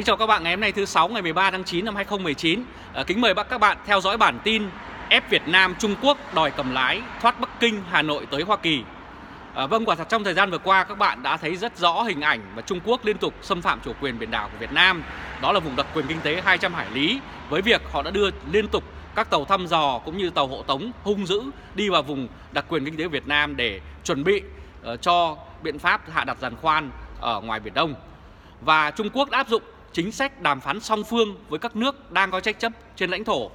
Kính chào các bạn, ngày hôm nay thứ 6 ngày 13 tháng 9 năm 2019. Kính mời các bạn theo dõi bản tin ép Việt Nam Trung Quốc đòi cầm lái thoát Bắc Kinh, Hà Nội tới Hoa Kỳ. Vâng, quả thật trong thời gian vừa qua các bạn đã thấy rất rõ hình ảnh mà Trung Quốc liên tục xâm phạm chủ quyền biển đảo của Việt Nam. Đó là vùng đặc quyền kinh tế 200 hải lý với việc họ đã đưa liên tục các tàu thăm dò cũng như tàu hộ tống hung dữ đi vào vùng đặc quyền kinh tế Việt Nam để chuẩn bị cho biện pháp hạ đặt giàn khoan ở ngoài Biển Đông. Và Trung Quốc đã áp dụng chính sách đàm phán song phương với các nước đang có tranh chấp trên lãnh thổ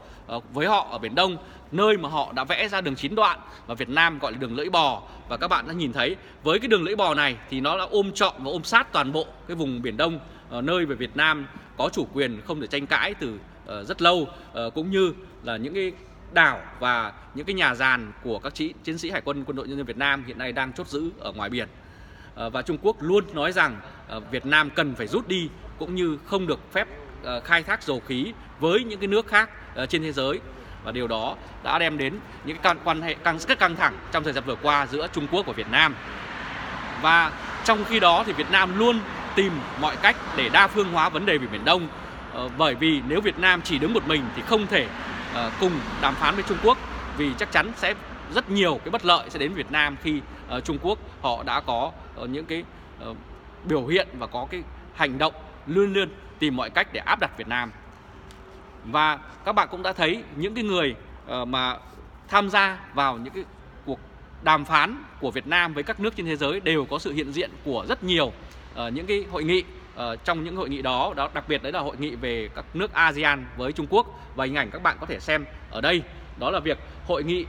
với họ ở Biển Đông, nơi mà họ đã vẽ ra đường chín đoạn và Việt Nam gọi là đường lưỡi bò. Và các bạn đã nhìn thấy với cái đường lưỡi bò này thì nó đã ôm trọn và ôm sát toàn bộ cái vùng Biển Đông, nơi về Việt Nam có chủ quyền không thể tranh cãi từ rất lâu, cũng như là những cái đảo và những cái nhà giàn của các chiến sĩ hải quân quân đội nhân dân Việt Nam hiện nay đang chốt giữ ở ngoài biển. Và Trung Quốc luôn nói rằng Việt Nam cần phải rút đi cũng như không được phép khai thác dầu khí với những cái nước khác trên thế giới. Và điều đó đã đem đến những cái quan hệ rất căng thẳng trong thời gian vừa qua giữa Trung Quốc và Việt Nam. Và trong khi đó thì Việt Nam luôn tìm mọi cách để đa phương hóa vấn đề về Biển Đông, bởi vì nếu Việt Nam chỉ đứng một mình thì không thể cùng đàm phán với Trung Quốc, vì chắc chắn sẽ rất nhiều cái bất lợi sẽ đến Việt Nam khi Trung Quốc họ đã có những cái biểu hiện và có cái hành động luôn tìm mọi cách để áp đặt Việt Nam. Và các bạn cũng đã thấy những cái người mà tham gia vào những cái cuộc đàm phán của Việt Nam với các nước trên thế giới đều có sự hiện diện của rất nhiều những cái hội nghị. Trong những hội nghị đó đặc biệt đấy là hội nghị về các nước ASEAN với Trung Quốc, và hình ảnh các bạn có thể xem ở đây, đó là việc hội nghị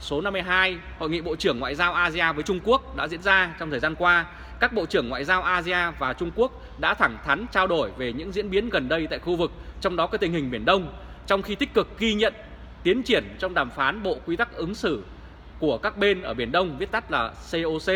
số 52, hội nghị bộ trưởng ngoại giao ASEAN với Trung Quốc đã diễn ra trong thời gian qua. Các bộ trưởng ngoại giao ASEAN và Trung Quốc đã thẳng thắn trao đổi về những diễn biến gần đây tại khu vực, trong đó cái tình hình Biển Đông, trong khi tích cực ghi nhận tiến triển trong đàm phán bộ quy tắc ứng xử của các bên ở Biển Đông, viết tắt là COC.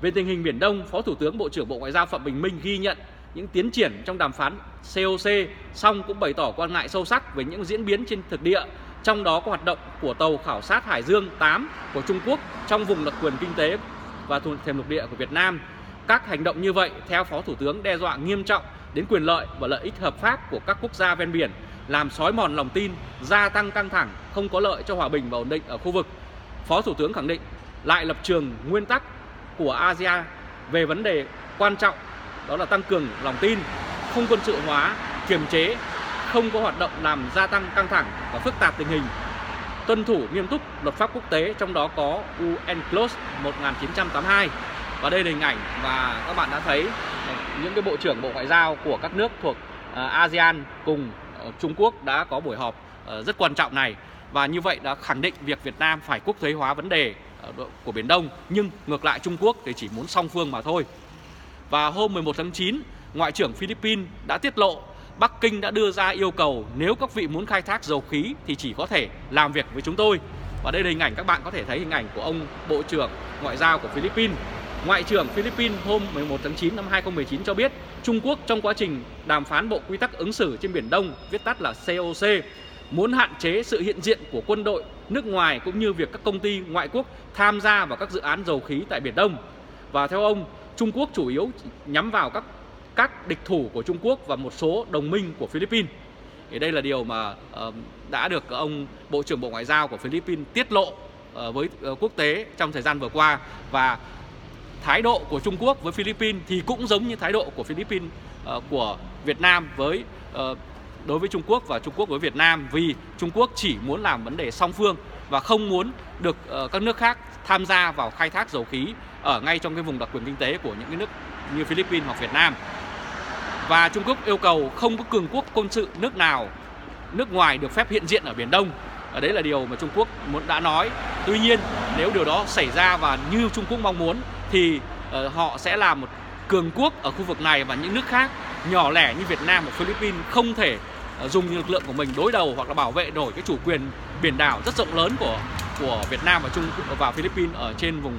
Về tình hình Biển Đông, Phó Thủ tướng Bộ trưởng Bộ Ngoại giao Phạm Bình Minh ghi nhận những tiến triển trong đàm phán COC, song cũng bày tỏ quan ngại sâu sắc về những diễn biến trên thực địa, trong đó có hoạt động của tàu khảo sát Hải Dương 8 của Trung Quốc trong vùng đặc quyền kinh tế và thềm lục địa của Việt Nam. Các hành động như vậy, theo Phó Thủ tướng, đe dọa nghiêm trọng đến quyền lợi và lợi ích hợp pháp của các quốc gia ven biển, làm xói mòn lòng tin, gia tăng căng thẳng, không có lợi cho hòa bình và ổn định ở khu vực. Phó Thủ tướng khẳng định lại lập trường nguyên tắc của ASEAN về vấn đề quan trọng, đó là tăng cường lòng tin, không quân sự hóa, kiềm chế, không có hoạt động làm gia tăng căng thẳng và phức tạp tình hình, tuân thủ nghiêm túc luật pháp quốc tế, trong đó có UNCLOS 1982. Và đây là hình ảnh và các bạn đã thấy những cái bộ trưởng bộ ngoại giao của các nước thuộc ASEAN cùng Trung Quốc đã có buổi họp rất quan trọng này, và như vậy đã khẳng định việc Việt Nam phải quốc tế hóa vấn đề của Biển Đông, nhưng ngược lại Trung Quốc thì chỉ muốn song phương mà thôi. Và hôm 11 tháng 9, Ngoại trưởng Philippines đã tiết lộ Bắc Kinh đã đưa ra yêu cầu nếu các vị muốn khai thác dầu khí thì chỉ có thể làm việc với chúng tôi. Và đây là hình ảnh, các bạn có thể thấy hình ảnh của ông Bộ trưởng Ngoại giao của Philippines. Ngoại trưởng Philippines hôm 11 tháng 9 năm 2019 cho biết Trung Quốc trong quá trình đàm phán bộ quy tắc ứng xử trên Biển Đông, viết tắt là COC, muốn hạn chế sự hiện diện của quân đội nước ngoài cũng như việc các công ty ngoại quốc tham gia vào các dự án dầu khí tại Biển Đông. Và theo ông, Trung Quốc chủ yếu nhắm vào các địch thủ của Trung Quốc và một số đồng minh của Philippines. Thì đây là điều mà đã được ông Bộ trưởng Bộ Ngoại giao của Philippines tiết lộ với quốc tế trong thời gian vừa qua. Và thái độ của Trung Quốc với Philippines thì cũng giống như thái độ của Philippines của Việt Nam đối với Trung Quốc và Trung Quốc với Việt Nam, vì Trung Quốc chỉ muốn làm vấn đề song phương và không muốn được các nước khác tham gia vào khai thác dầu khí ở ngay trong cái vùng đặc quyền kinh tế của những cái nước như Philippines hoặc Việt Nam. Và Trung Quốc yêu cầu không có cường quốc quân sự nước nào nước ngoài được phép hiện diện ở Biển Đông. Đấy là điều mà Trung Quốc đã nói. Tuy nhiên, nếu điều đó xảy ra và như Trung Quốc mong muốn thì họ sẽ là một cường quốc ở khu vực này, và những nước khác nhỏ lẻ như Việt Nam và Philippines không thể dùng lực lượng của mình đối đầu hoặc là bảo vệ nổi cái chủ quyền biển đảo rất rộng lớn của Việt Nam và Philippines ở trên vùng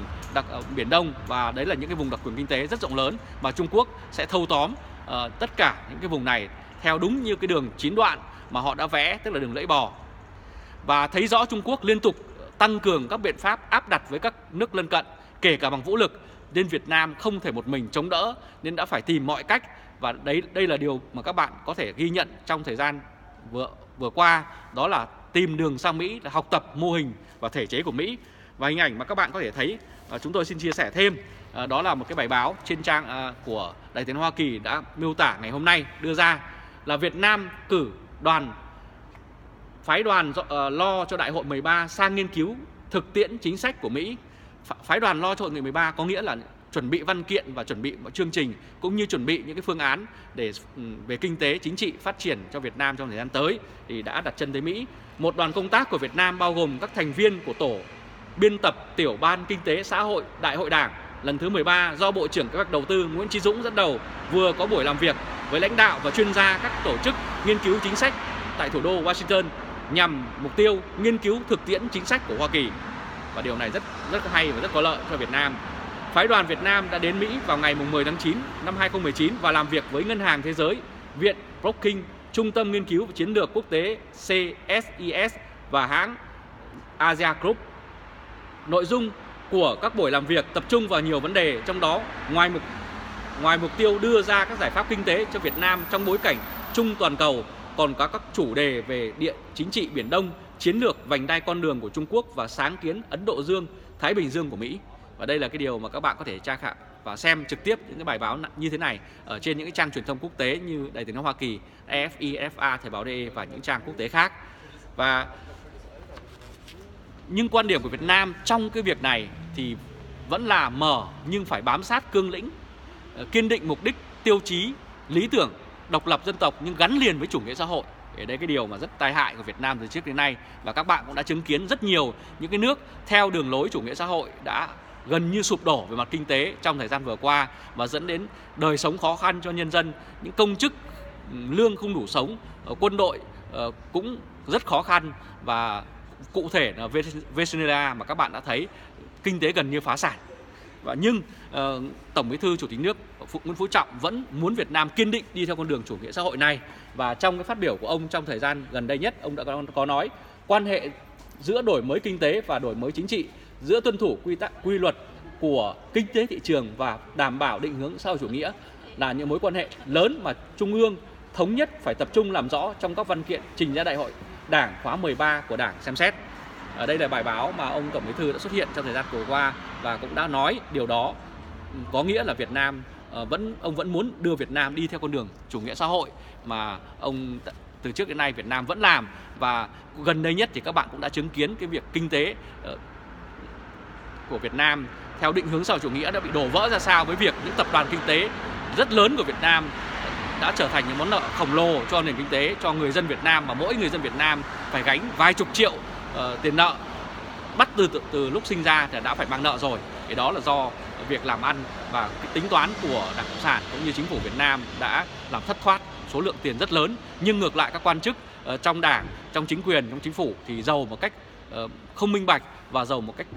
Biển Đông. Và đấy là những cái vùng đặc quyền kinh tế rất rộng lớn mà Trung Quốc sẽ thâu tóm tất cả những cái vùng này theo đúng như cái đường chín đoạn mà họ đã vẽ, tức là đường lưỡi bò. Và thấy rõ Trung Quốc liên tục tăng cường các biện pháp áp đặt với các nước lân cận, kể cả bằng vũ lực, nên Việt Nam không thể một mình chống đỡ, nên đã phải tìm mọi cách. Và đây là điều mà các bạn có thể ghi nhận trong thời gian vừa qua, đó là tìm đường sang Mỹ, là học tập mô hình và thể chế của Mỹ. Và hình ảnh mà các bạn có thể thấy, chúng tôi xin chia sẻ thêm, đó là một cái bài báo trên trang của Đài Tiếng Hoa Kỳ đã miêu tả ngày hôm nay đưa ra là Việt Nam cử phái đoàn lo cho Đại hội 13 sang nghiên cứu thực tiễn chính sách của Mỹ. Phái đoàn lo cho Hội nghị 13 có nghĩa là chuẩn bị văn kiện và chuẩn bị chương trình cũng như chuẩn bị những cái phương án để về kinh tế, chính trị phát triển cho Việt Nam trong thời gian tới, thì đã đặt chân tới Mỹ. Một đoàn công tác của Việt Nam bao gồm các thành viên của tổ biên tập tiểu ban kinh tế xã hội Đại hội Đảng lần thứ 13 do Bộ trưởng Kế hoạch Đầu tư Nguyễn Chí Dũng dẫn đầu vừa có buổi làm việc với lãnh đạo và chuyên gia các tổ chức nghiên cứu chính sách tại thủ đô Washington nhằm mục tiêu nghiên cứu thực tiễn chính sách của Hoa Kỳ. Và điều này rất hay và rất có lợi cho Việt Nam. Phái đoàn Việt Nam đã đến Mỹ vào ngày 10 tháng 9 năm 2019 và làm việc với Ngân hàng Thế giới, Viện Brookings, Trung tâm Nghiên cứu và Chiến lược Quốc tế CSIS và hãng Asia Group. Nội dung của các buổi làm việc tập trung vào nhiều vấn đề, trong đó ngoài mục tiêu đưa ra các giải pháp kinh tế cho Việt Nam trong bối cảnh chung toàn cầu, còn có các chủ đề về địa chính trị Biển Đông, chiến lược vành đai con đường của Trung Quốc và sáng kiến Ấn Độ Dương, Thái Bình Dương của Mỹ. Và đây là cái điều mà các bạn có thể tra khảo và xem trực tiếp những cái bài báo như thế này ở trên những cái trang truyền thông quốc tế như Đài Tiếng nói Hoa Kỳ, AFI, FA, Thoibao.de và những trang quốc tế khác. Và nhưng quan điểm của Việt Nam trong cái việc này thì vẫn là mở, nhưng phải bám sát cương lĩnh, kiên định mục đích, tiêu chí, lý tưởng độc lập dân tộc nhưng gắn liền với chủ nghĩa xã hội. Đấy là cái điều mà rất tai hại của Việt Nam từ trước đến nay, và các bạn cũng đã chứng kiến rất nhiều những cái nước theo đường lối chủ nghĩa xã hội đã gần như sụp đổ về mặt kinh tế trong thời gian vừa qua và dẫn đến đời sống khó khăn cho nhân dân, những công chức lương không đủ sống, quân đội cũng rất khó khăn, và cụ thể là VNDA mà các bạn đã thấy kinh tế gần như phá sản. Và nhưng Tổng Bí thư Chủ tịch nước Nguyễn Phú Trọng vẫn muốn Việt Nam kiên định đi theo con đường chủ nghĩa xã hội này. Và trong cái phát biểu của ông trong thời gian gần đây nhất, ông đã có nói quan hệ giữa đổi mới kinh tế và đổi mới chính trị, giữa tuân thủ quy luật của kinh tế thị trường và đảm bảo định hướng xã hội chủ nghĩa là những mối quan hệ lớn mà Trung ương thống nhất phải tập trung làm rõ trong các văn kiện trình ra Đại hội Đảng khóa 13 của Đảng xem xét. Ở đây là bài báo mà ông Tổng Bí thư đã xuất hiện trong thời gian vừa qua và cũng đã nói điều đó, có nghĩa là Việt Nam ông vẫn muốn đưa Việt Nam đi theo con đường chủ nghĩa xã hội mà ông từ trước đến nay Việt Nam vẫn làm. Và gần đây nhất thì các bạn cũng đã chứng kiến cái việc kinh tế của Việt Nam theo định hướng xã hội chủ nghĩa đã bị đổ vỡ ra sao, với việc những tập đoàn kinh tế rất lớn của Việt Nam đã trở thành những món nợ khổng lồ cho nền kinh tế, cho người dân Việt Nam, mà mỗi người dân Việt Nam phải gánh vài chục triệu tiền nợ bắt từ lúc sinh ra thì đã phải mang nợ rồi. Cái đó là do việc làm ăn và cái tính toán của Đảng Cộng sản cũng như chính phủ Việt Nam đã làm thất thoát số lượng tiền rất lớn. Nhưng ngược lại, các quan chức trong Đảng, trong chính quyền, trong chính phủ thì giàu một cách không minh bạch và giàu một cách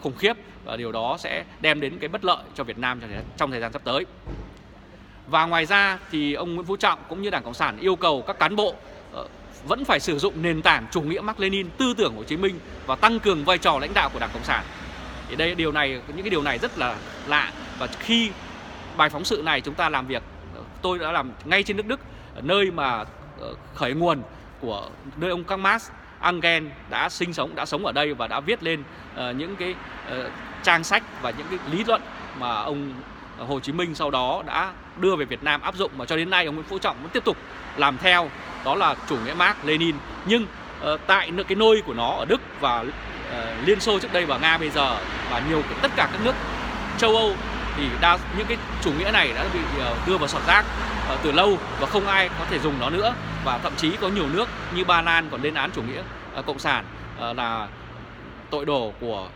khủng khiếp, và điều đó sẽ đem đến cái bất lợi cho Việt Nam trong thời gian sắp tới. Và ngoài ra thì ông Nguyễn Phú Trọng cũng như Đảng Cộng sản yêu cầu các cán bộ vẫn phải sử dụng nền tảng chủ nghĩa Mác Lênin, tư tưởng Hồ Chí Minh và tăng cường vai trò lãnh đạo của Đảng Cộng sản. Thì đây điều này, những cái điều này rất là lạ, và khi bài phóng sự này chúng ta làm việc, tôi đã làm ngay trên nước Đức, nơi mà khởi nguồn của nơi ông Karl Marx, Engel đã sinh sống, đã sống ở đây và đã viết lên những cái trang sách và những cái lý luận mà ông Hồ Chí Minh sau đó đã đưa về Việt Nam áp dụng, mà cho đến nay ông Nguyễn Phú Trọng vẫn tiếp tục làm theo, đó là chủ nghĩa Mác, Lênin. Nhưng tại cái nôi của nó ở Đức và Liên Xô trước đây và Nga bây giờ và tất cả các nước châu Âu thì những cái chủ nghĩa này đã bị đưa vào sọt rác từ lâu và không ai có thể dùng nó nữa. Và thậm chí có nhiều nước như Ba Lan còn lên án chủ nghĩa cộng sản là tội đồ của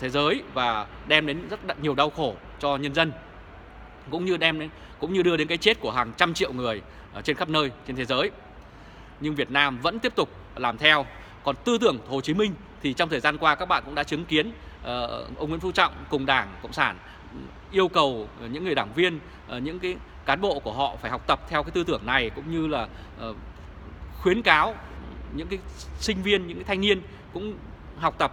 thế giới và đem đến rất nhiều đau khổ cho nhân dân, cũng như đưa đến cái chết của hàng trăm triệu người trên khắp nơi trên thế giới. Nhưng Việt Nam vẫn tiếp tục làm theo. Còn tư tưởng Hồ Chí Minh thì trong thời gian qua các bạn cũng đã chứng kiến ông Nguyễn Phú Trọng cùng Đảng Cộng sản yêu cầu những người đảng viên, những cái cán bộ của họ phải học tập theo cái tư tưởng này, cũng như là khuyến cáo những cái sinh viên, những cái thanh niên cũng học tập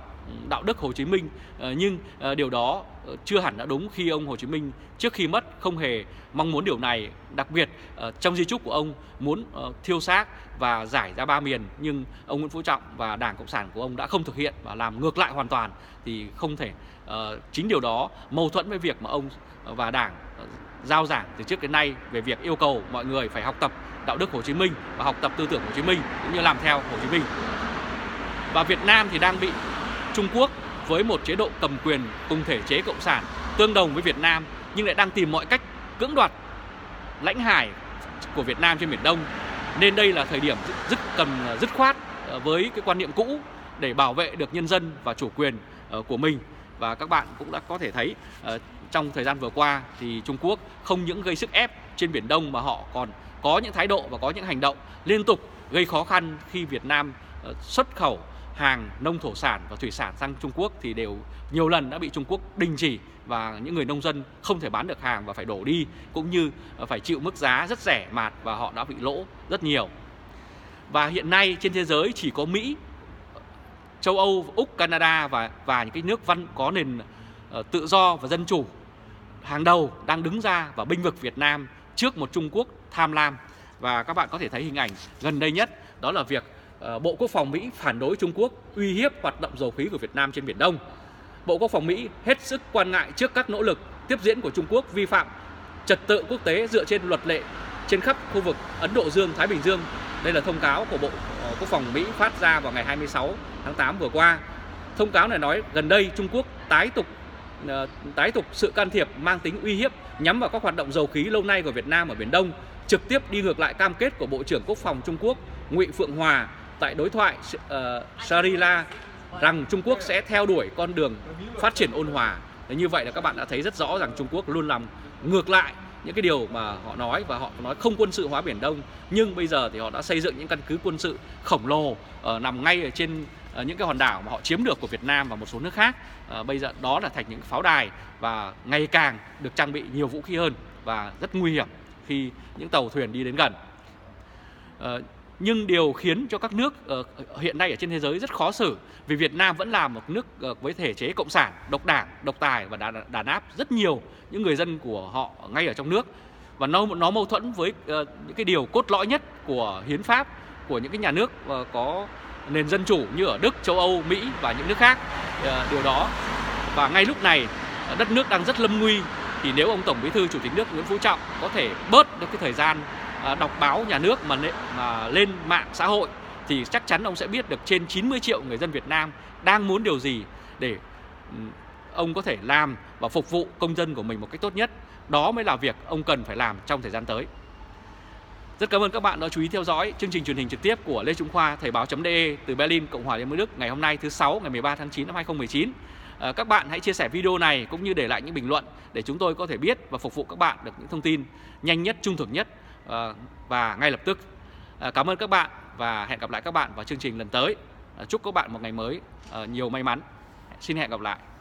đạo đức Hồ Chí Minh, nhưng điều đó chưa hẳn đã đúng khi ông Hồ Chí Minh trước khi mất không hề mong muốn điều này. Đặc biệt trong di chúc của ông muốn thiêu xác và giải ra ba miền, nhưng ông Nguyễn Phú Trọng và Đảng Cộng sản của ông đã không thực hiện và làm ngược lại hoàn toàn. Thì không thể, chính điều đó mâu thuẫn với việc mà ông và Đảng giao giảng từ trước đến nay về việc yêu cầu mọi người phải học tập đạo đức Hồ Chí Minh và học tập tư tưởng Hồ Chí Minh cũng như làm theo Hồ Chí Minh. Và Việt Nam thì đang bị Trung Quốc với một chế độ cầm quyền cùng thể chế cộng sản tương đồng với Việt Nam, nhưng lại đang tìm mọi cách cưỡng đoạt lãnh hải của Việt Nam trên Biển Đông. Nên đây là thời điểm dứt khoát với cái quan niệm cũ để bảo vệ được nhân dân và chủ quyền của mình. Và các bạn cũng đã có thể thấy trong thời gian vừa qua thì Trung Quốc không những gây sức ép trên Biển Đông mà họ còn có những thái độ và có những hành động liên tục gây khó khăn khi Việt Nam xuất khẩu hàng nông thổ sản và thủy sản sang Trung Quốc thì đều nhiều lần đã bị Trung Quốc đình chỉ và những người nông dân không thể bán được hàng và phải đổ đi cũng như phải chịu mức giá rất rẻ mạt và họ đã bị lỗ rất nhiều. Và hiện nay trên thế giới chỉ có Mỹ, châu Âu, Úc, Canada và những cái nước có nền tự do và dân chủ hàng đầu đang đứng ra và bênh vực Việt Nam trước một Trung Quốc tham lam. Và các bạn có thể thấy hình ảnh gần đây nhất đó là việc Bộ Quốc phòng Mỹ phản đối Trung Quốc uy hiếp hoạt động dầu khí của Việt Nam trên Biển Đông. Bộ Quốc phòng Mỹ hết sức quan ngại trước các nỗ lực tiếp diễn của Trung Quốc vi phạm trật tự quốc tế dựa trên luật lệ trên khắp khu vực Ấn Độ Dương, Thái Bình Dương. Đây là thông cáo của Bộ Quốc phòng Mỹ phát ra vào ngày 26 tháng 8 vừa qua. Thông cáo này nói gần đây Trung Quốc tái tục sự can thiệp mang tính uy hiếp nhắm vào các hoạt động dầu khí lâu nay của Việt Nam ở Biển Đông, trực tiếp đi ngược lại cam kết của Bộ trưởng Quốc phòng Trung Quốc Ngụy Phượng Hòa tại đối thoại Shangri-La rằng Trung Quốc sẽ theo đuổi con đường phát triển ôn hòa. Như vậy là các bạn đã thấy rất rõ rằng Trung Quốc luôn làm ngược lại những cái điều mà họ nói, và họ nói không quân sự hóa Biển Đông, nhưng bây giờ thì họ đã xây dựng những căn cứ quân sự khổng lồ nằm ngay trên những cái hòn đảo mà họ chiếm được của Việt Nam và một số nước khác. Bây giờ đó là thành những pháo đài và ngày càng được trang bị nhiều vũ khí hơn và rất nguy hiểm khi những tàu thuyền đi đến gần. Nhưng điều khiến cho các nước hiện nay ở trên thế giới rất khó xử vì Việt Nam vẫn là một nước với thể chế cộng sản, độc đảng, độc tài và đàn áp rất nhiều những người dân của họ ngay ở trong nước. Và nó mâu thuẫn với những cái điều cốt lõi nhất của hiến pháp của những cái nhà nước có nền dân chủ như ở Đức, châu Âu, Mỹ và những nước khác. Điều đó và ngay lúc này đất nước đang rất lâm nguy, thì nếu ông Tổng Bí thư Chủ tịch nước Nguyễn Phú Trọng có thể bớt được cái thời gian đọc báo nhà nước mà lên mạng xã hội thì chắc chắn ông sẽ biết được trên 90 triệu người dân Việt Nam đang muốn điều gì để ông có thể làm và phục vụ công dân của mình một cách tốt nhất. Đó mới là việc ông cần phải làm trong thời gian tới. Rất cảm ơn các bạn đã chú ý theo dõi chương trình truyền hình trực tiếp của Lê Trung Khoa, Thoibao.de từ Berlin, Cộng hòa Liên bang Đức ngày hôm nay thứ 6 ngày 13 tháng 9 năm 2019. Các bạn hãy chia sẻ video này cũng như để lại những bình luận để chúng tôi có thể biết và phục vụ các bạn được những thông tin nhanh nhất, trung thực nhất và ngay lập tức. Cảm ơn các bạn và hẹn gặp lại các bạn vào chương trình lần tới. Chúc các bạn một ngày mới nhiều may mắn. Xin hẹn gặp lại.